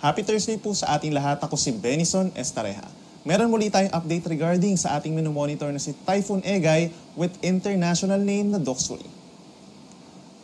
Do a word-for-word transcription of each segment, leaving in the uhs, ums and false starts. Happy Thursday po sa ating lahat. Ako si Benison Estareja. Meron muli tayong update regarding sa ating minomonitor na si Typhoon Egay with international name na Doksuri.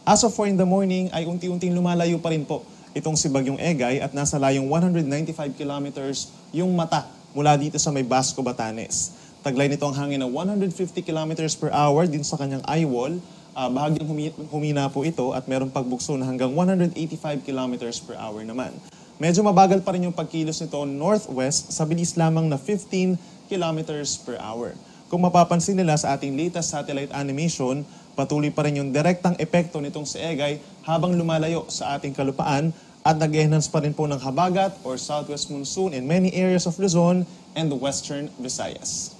As of four in the morning ay unti-unting lumalayo pa rin po itong si Bagyong Egay at nasa layong one hundred ninety-five kilometers yung mata mula dito sa Maybasco, Batanes. Taglay nito ang hangin na one hundred fifty kilometers per hour din sa kanyang eye wall. Uh, bahagyang humina po ito at merong pagbukso na hanggang one hundred eighty-five kilometers per hour naman. Medyo mabagal pa rin yung pagkilos nito northwest sa bilis lamang na fifteen kilometers per hour. Kung mapapansin nila sa ating latest satellite animation, patuloy pa rin yung direktang epekto nitong si Egay habang lumalayo sa ating kalupaan at nag-enhance pa rin po ng habagat or southwest monsoon in many areas of Luzon and the western Visayas.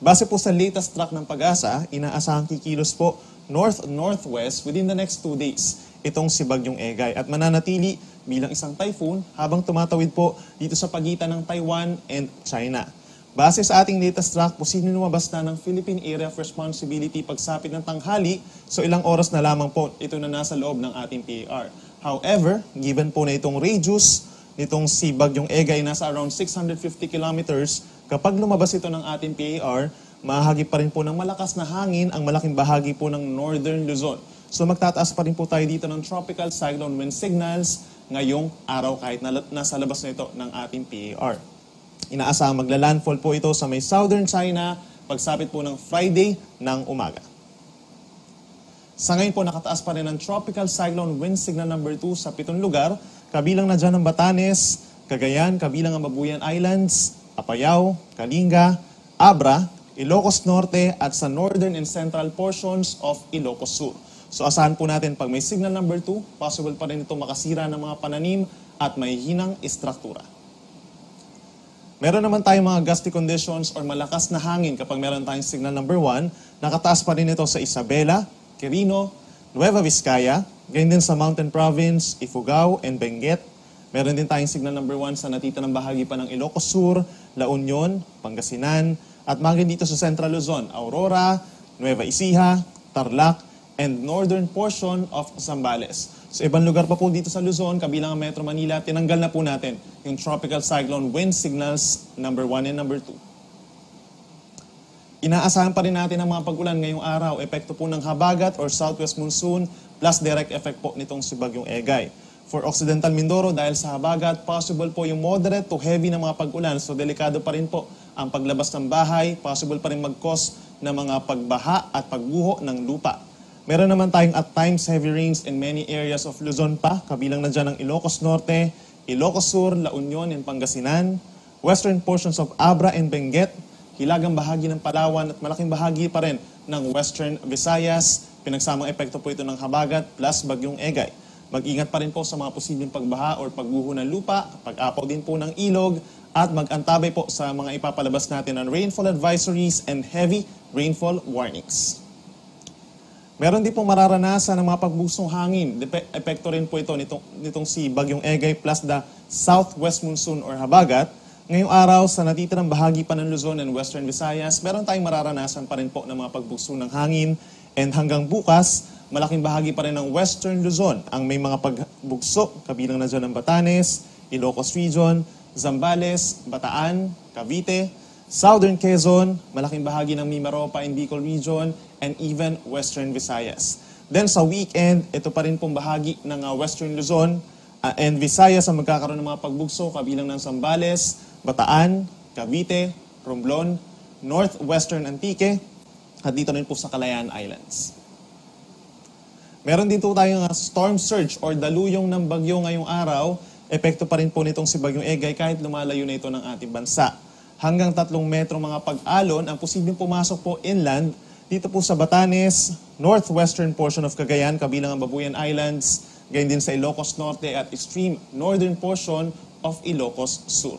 Base po sa latest track ng pag-asa, inaasahang kikilos po north-northwest within the next two days itong si Bagyong Egay at mananatili bilang isang typhoon habang tumatawid po dito sa pagitan ng Taiwan and China. Base sa ating latest track, posibleng lumabas na ng Philippine Area of Responsibility pagsapit ng tanghali, so ilang oras na lamang po ito na nasa loob ng ating P A R. However, given po na itong radius nitong si Bagyong Egay nasa around six hundred fifty kilometers, kapag lumabas ito ng ating P A R, mahagi pa rin po ng malakas na hangin ang malaking bahagi po ng Northern Luzon. So magtataas pa rin po tayo dito ng tropical cyclone wind signals ngayong araw kahit nasa labas na ito ng ating P A R. Inaasahang magla-landfall po ito sa may southern China pagsapit po ng Friday ng umaga. Sa ngayon po nakataas pa rin ang tropical cyclone wind signal number two sa pitong lugar. Kabilang na dyan ang Batanes, Cagayan, kabilang ang Babuyan Islands, Apayao, Kalinga, Abra, Ilocos Norte at sa northern and central portions of Ilocos Sur. So asahan po natin pag may signal number two, possible pa rin itong makasira ng mga pananim at may hinang istruktura. Meron naman tayong mga gusty conditions or malakas na hangin kapag meron tayong signal number one. Nakataas pa rin ito sa Isabela, Quirino, Nueva Vizcaya, ganyan din sa Mountain Province, Ifugao, and Benguet. Meron din tayong signal number one sa natita ng bahagi pa ng Ilocos Sur, La Union, Pangasinan, at mga dito sa Central Luzon, Aurora, Nueva Ecija, Tarlac, and northern portion of Zambales. So ibang lugar pa po dito sa Luzon, kabilang ang Metro Manila, tinanggal na po natin yung tropical cyclone wind signals number one and number two. Inaasahan pa rin natin ang mga pag-ulan ngayong araw, epekto po ng habagat or southwest monsoon plus direct effect po nitong si Bagyong Egay. For Occidental Mindoro, dahil sa habagat, possible po yung moderate to heavy na mga pag-ulan, so delikado pa rin po ang paglabas ng bahay, possible pa rin mag-cause ng mga pagbaha at pagguho ng lupa. Meron naman tayong at times heavy rains in many areas of Luzon pa, kabilang na dyan ang Ilocos Norte, Ilocos Sur, La Union, and Pangasinan, western portions of Abra and Benguet, hilagang bahagi ng Palawan at malaking bahagi pa rin ng western Visayas. Pinagsamang epekto po ito ng habagat plus Bagyong Egay. Mag-ingat pa rin po sa mga posibleng pagbaha o pagguho ng lupa, pag-apaw din po ng ilog, at mag-antabay po sa mga ipapalabas natin ng rainfall advisories and heavy rainfall warnings. Meron din pong mararanasan ng mga pagbusong hangin. Dep- epekto rin po ito nitong, nitong si Bagyong Egay plus the southwest monsoon or habagat. Ngayong araw, sa natitirang bahagi pa ng Luzon and western Visayas, meron tayong mararanasan pa rin po ng mga pagbuso ng hangin. And hanggang bukas, malaking bahagi pa rin ng western Luzon ang may mga pagbugso, kabilang na dyan ng Batanes, Ilocos Region, Zambales, Bataan, Cavite, Southern Quezon, malaking bahagi ng Mimaropa and Bicol Region, and even Western Visayas. Then sa weekend, ito pa rin pong bahagi ng uh, Western Luzon uh, and Visayas ang magkakaroon ng mga pagbugso kabilang ng Zambales, Bataan, Cavite, Romblon, Northwestern Antique, at dito rin po sa Cagayan Islands. Meron din po tayong uh, storm surge or daluyong ng bagyo ngayong araw. Epekto pa rin po nitong si Bagyong Egay kahit lumalayo na ito ng ating bansa. Hanggang tatlong metro mga pag-alon ang posibleng pumasok po inland dito po sa Batanes, northwestern portion of Cagayan, kabilang ang Babuyan Islands, gayon din sa Ilocos Norte at extreme northern portion of Ilocos Sur.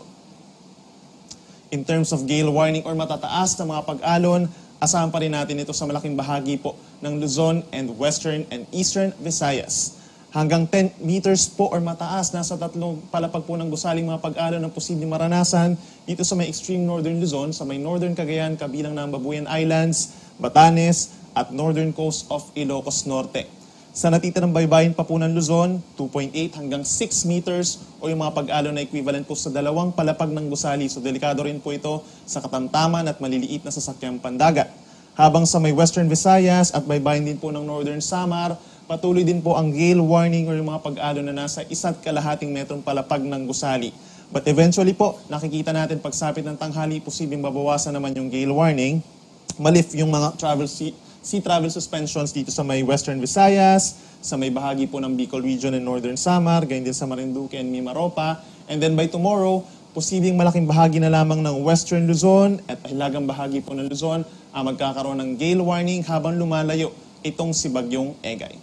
In terms of gale warning or matataas na mga pag-alon, asahan pa rin natin ito sa malaking bahagi po ng Luzon and western and eastern Visayas. Hanggang ten meters po or mataas, nasa tatlong palapag po ng gusaling mga pag-alon ang posibleng maranasan dito sa may extreme northern Luzon, sa may northern Cagayan, kabilang ng Babuyan Islands, Batanes, at northern coast of Ilocos Norte. Sa natitirang baybayin pa po ng Luzon, two point eight hanggang six meters o yung mga pag-alo na equivalent po sa dalawang palapag ng gusali. So delikado rin po ito sa katamtaman at maliliit na sasakyang pandagat. Habang sa may Western Visayas at baybayin din po ng Northern Samar, patuloy din po ang gale warning o yung mga pag-alo na nasa isa't kalahating metrong palapag ng gusali. But eventually po, nakikita natin pagsapit ng tanghali, posibleng babawasan naman yung gale warning. Malif yung mga travel sea, sea travel suspensions dito sa may Western Visayas, sa may bahagi po ng Bicol Region and Northern Samar, gayon din sa Marinduque and Mimaropa. And then by tomorrow, posibleng malaking bahagi na lamang ng Western Luzon at hilagang bahagi po ng Luzon ang magkakaroon ng gale warning habang lumalayo itong si Bagyong Egay.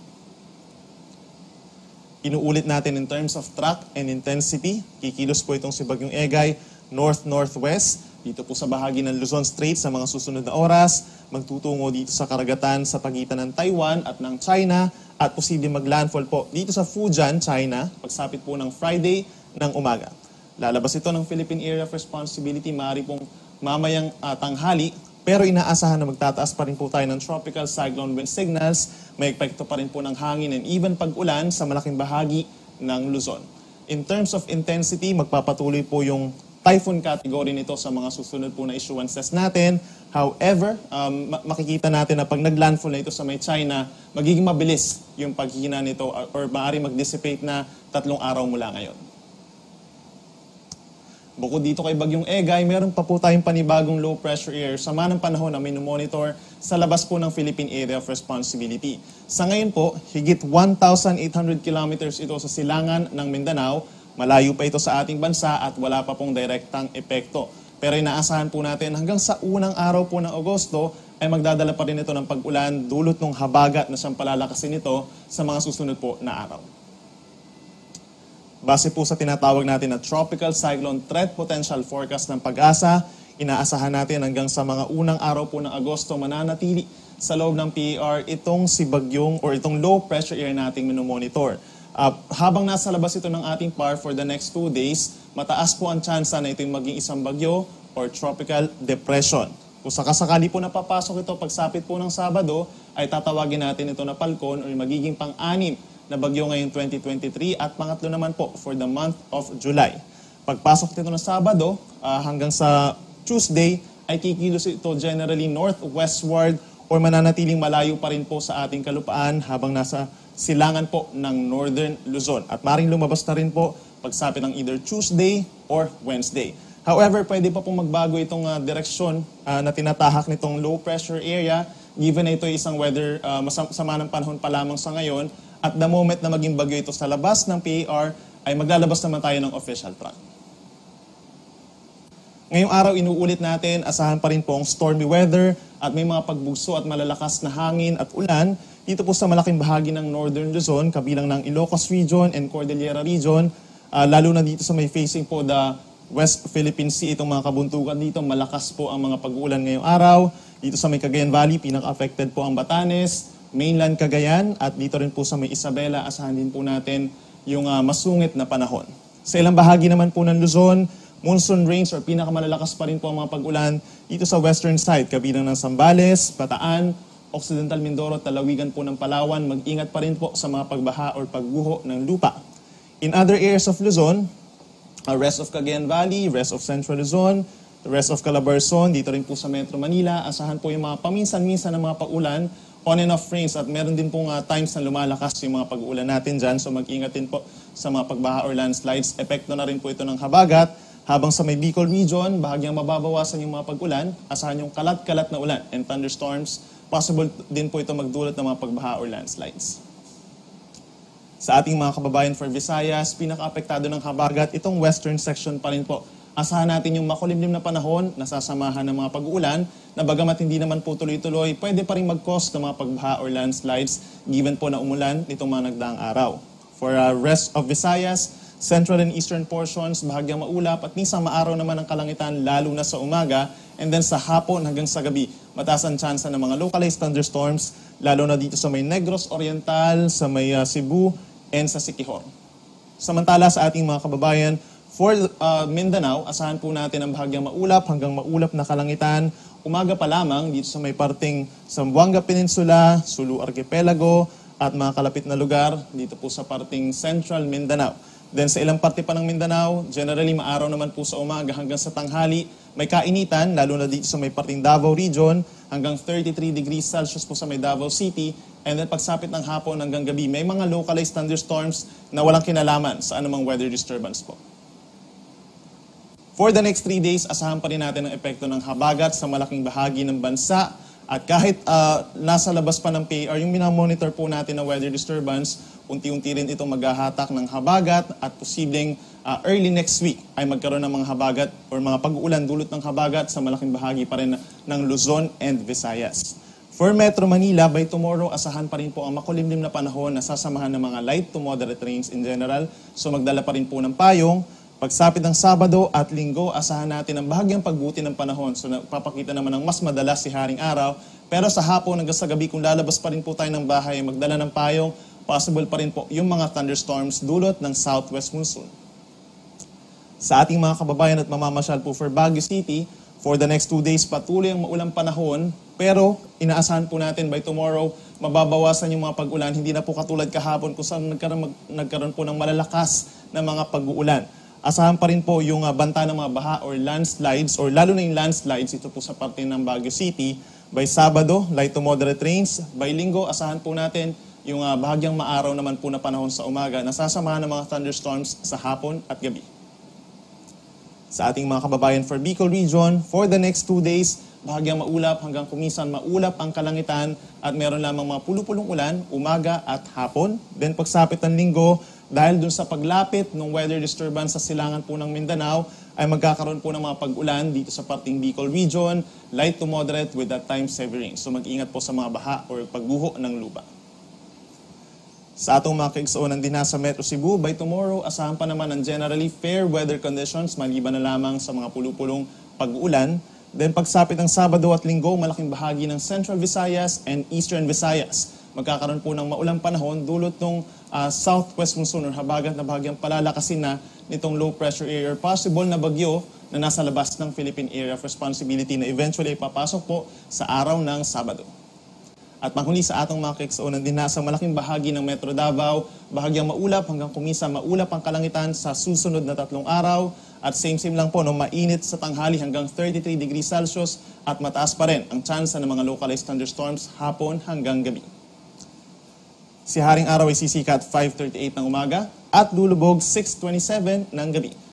Inuulit natin in terms of track and intensity. Kikilos po itong si Bagyong Egay, north-northwest. Dito po sa bahagi ng Luzon Strait sa mga susunod na oras. Magtutungo dito sa karagatan sa pagitan ng Taiwan at ng China. At posibleng maglandfall po dito sa Fujian, China. Pagsapit po ng Friday ng umaga. Lalabas ito ng Philippine Area of Responsibility. Maaari pong mamayang uh, tanghali. Pero inaasahan na magtataas pa rin po tayo ng tropical cyclone wind signals. May epekto pa rin po ng hangin and even pag-ulan sa malaking bahagi ng Luzon. In terms of intensity, magpapatuloy po yung typhoon category nito sa mga susunod po na issuances natin. However, um, makikita natin na pag naglandfall na ito sa may China, magiging mabilis yung paghihina nito or, or maaari mag-dissipate na tatlong araw mula ngayon. Bukod dito kay Bagyong Egay, meron pa po tayong panibagong low pressure area sa manang panahon na may monitor sa labas po ng Philippine Area of Responsibility. Sa ngayon po, higit one thousand eight hundred kilometers ito sa silangan ng Mindanao. Malayo pa ito sa ating bansa at wala pa pong direktang epekto. Pero inaasahan po natin hanggang sa unang araw po ng Agosto ay magdadala pa rin ito ng pag-ulan dulot ng habagat na siyang palalakasin ito sa mga susunod po na araw. Base po sa tinatawag natin na Tropical Cyclone Threat Potential Forecast ng PAGASA, inaasahan natin hanggang sa mga unang araw po ng Agosto mananatili sa loob ng P A R itong si Bagyong or itong low pressure area nating minomonitor. Uh, habang nasa labas ito ng ating P A R for the next two days, mataas po ang tsansa na ito'y maging isang bagyo or tropical depression. Kung sakasakali po napapasok ito pagsapit po ng Sabado, ay tatawagin natin ito na Falcon or magiging pang-anim na bagyo ngayong twenty twenty-three at pangatlo naman po for the month of July. Pagpasok nito na Sabado uh, hanggang sa Tuesday ay kikilos ito generally northwestward or mananatiling malayo pa rin po sa ating kalupaan habang nasa silangan po ng Northern Luzon. At maring lumabas na rin po pagsapit ng either Tuesday or Wednesday. However, pwede pa pong magbago itong uh, direksyon uh, na tinatahak nitong low pressure area given na ito ay isang weather uh, masama ng panahon pa lamang sa ngayon. At the moment na maging bagyo ito sa labas ng P A R, ay maglalabas naman tayo ng official track. Ngayong araw, inuulit natin, asahan pa rin po ang stormy weather at may mga pagbuso at malalakas na hangin at ulan dito po sa malaking bahagi ng Northern Luzon, kabilang ng Ilocos Region and Cordillera Region, uh, lalo na dito sa may facing po the West Philippine Sea, itong mga kabuntukan dito, malakas po ang mga pag-ulan ngayong araw. Dito sa may Cagayan Valley, pinaka-affected po ang Batanes, mainland Cagayan at dito rin po sa may Isabela, asahan din po natin yung uh, masungit na panahon. Sa ilang bahagi naman po ng Luzon, monsoon rains or pinakamalalakas pa rin po ang mga pag-ulan dito sa western side, kabilang ng Zambales, Bataan, Occidental Mindoro, talawigan po ng Palawan, mag-ingat pa rin po sa mga pagbaha or pagguho ng lupa. In other areas of Luzon, uh, rest of Cagayan Valley, rest of Central Luzon, the rest of Calabarzon, dito rin po sa Metro Manila, asahan po yung mga paminsan-minsan ng mga pag-ulan, on and off rains at meron din pong uh, times na lumalakas yung mga pag-uulan natin dyan. So mag-ingat din po sa mga pagbaha or landslides. Epekto na rin po ito ng habagat. Habang sa may Bicol Region, bahagyang mababawasan yung mga pag-ulan. Asahan yung kalat-kalat na ulan and thunderstorms. Possible din po ito magdulot ng mga pagbaha or landslides. Sa ating mga kababayan for Visayas, pinaka-apektado ng habagat, itong western section pa rin po. Asahan natin yung makulimlim na panahon, nasasamahan ng mga pag-uulan, na bagamat hindi naman po tuloy-tuloy, pwede pa rin mag-cause ng mga pagbaha or landslides given po na umulan nitong mga nagdaang araw. For uh, rest of Visayas, central and eastern portions, bahagyang maulap at minsan maaraw naman ang kalangitan lalo na sa umaga and then sa hapon hanggang sa gabi. Mataas ang tsansa ng mga localized thunderstorms, lalo na dito sa may Negros Oriental, sa may uh, Cebu, and sa Siquijor. Samantala sa ating mga kababayan, for uh, Mindanao, asahan po natin ang bahagyang maulap hanggang maulap na kalangitan. Umaga pa lamang dito sa may parting Zamboanga Peninsula, Sulu Archipelago, at mga kalapit na lugar dito po sa parting Central Mindanao. Then sa ilang parte pa ng Mindanao, generally maaraw naman po sa umaga hanggang sa tanghali. May kainitan, lalo na dito sa may parting Davao Region, hanggang thirty-three degrees Celsius po sa may Davao City. And then pagsapit ng hapon hanggang gabi, may mga localized thunderstorms na walang kinalaman sa anumang weather disturbance po. For the next three days, asahan pa rin natin ang epekto ng habagat sa malaking bahagi ng bansa. At kahit uh, nasa labas pa ng P A R, yung minamonitor po natin na weather disturbance, unti-unti rin itong maghahatak ng habagat at posibleng uh, early next week ay magkaroon ng mga habagat or mga pag-uulan dulot ng habagat sa malaking bahagi pa rin ng Luzon and Visayas. For Metro Manila, by tomorrow, asahan pa rin po ang makulimlim na panahon na sasamahan ng mga light to moderate rains in general. So magdala pa rin po ng payong. Pagsapit ng Sabado at Linggo, asahan natin ang bahagyang pagguti ng panahon. So napapakita naman ng mas madalas si Haring Araw. Pero sa hapon hanggang sa gabi, kung lalabas pa rin po tayo ng bahay, magdala ng payong, possible pa rin po yung mga thunderstorms dulot ng southwest monsoon. Sa ating mga kababayan at mamamasyal po for Baguio City, for the next two days, patuloy ang maulang panahon. Pero inaasahan po natin by tomorrow, mababawasan yung mga pag-ulan. Hindi na po katulad kahapon kung saan nagkaroon, nagkaroon po ng malalakas na mga pag-uulan. Asahan pa rin po yung uh, banta ng mga baha or landslides, or lalo na yung landslides, ito po sa parte ng Baguio City. By Sabado, light to moderate rains. By Linggo, asahan po natin yung uh, bahagyang maaraw naman po na panahon sa umaga, nasasamahan ng mga thunderstorms sa hapon at gabi. Sa ating mga kababayan for Bicol Region, for the next two days, bahagyang maulap hanggang kumisan maulap ang kalangitan at meron lamang mga pulupulong ulan, umaga at hapon. Then pagsapit ng Linggo, dahil dun sa paglapit ng weather disturbance sa silangan po ng Mindanao, ay magkakaroon po ng mga pag-ulan dito sa parting Bicol Region, light to moderate with at times heavy rain. So mag-ingat po sa mga baha o pagguho ng lupa. Sa atong mga kaigsuonan din nasa Metro Cebu, by tomorrow, asahan pa naman ang generally fair weather conditions, maliban na lamang sa mga pulupulong pag-ulan. Then pagsapit ng Sabado at Linggo, malaking bahagi ng Central Visayas and Eastern Visayas magkakaroon po ng maulang panahon dulot ng uh, southwest monsoon or habagat na bahagyang palalakasin na nitong low pressure area or possible na bagyo na nasa labas ng Philippine Area of Responsibility na eventually papasok po sa araw ng Sabado. At panghuli sa atong mga kaigsuonan din nasa malaking bahagi ng Metro Davao, bahagyang maulap hanggang kumisa maulap ang kalangitan sa susunod na tatlong araw. At same-same lang po, no, mainit sa tanghali hanggang thirty-three degrees Celsius at mataas pa rin ang tsansa ng mga localized thunderstorms hapon hanggang gabi. Si Haring Araw ay sisika at five thirty-eight ng umaga at lulubog six twenty-seven ng gabi.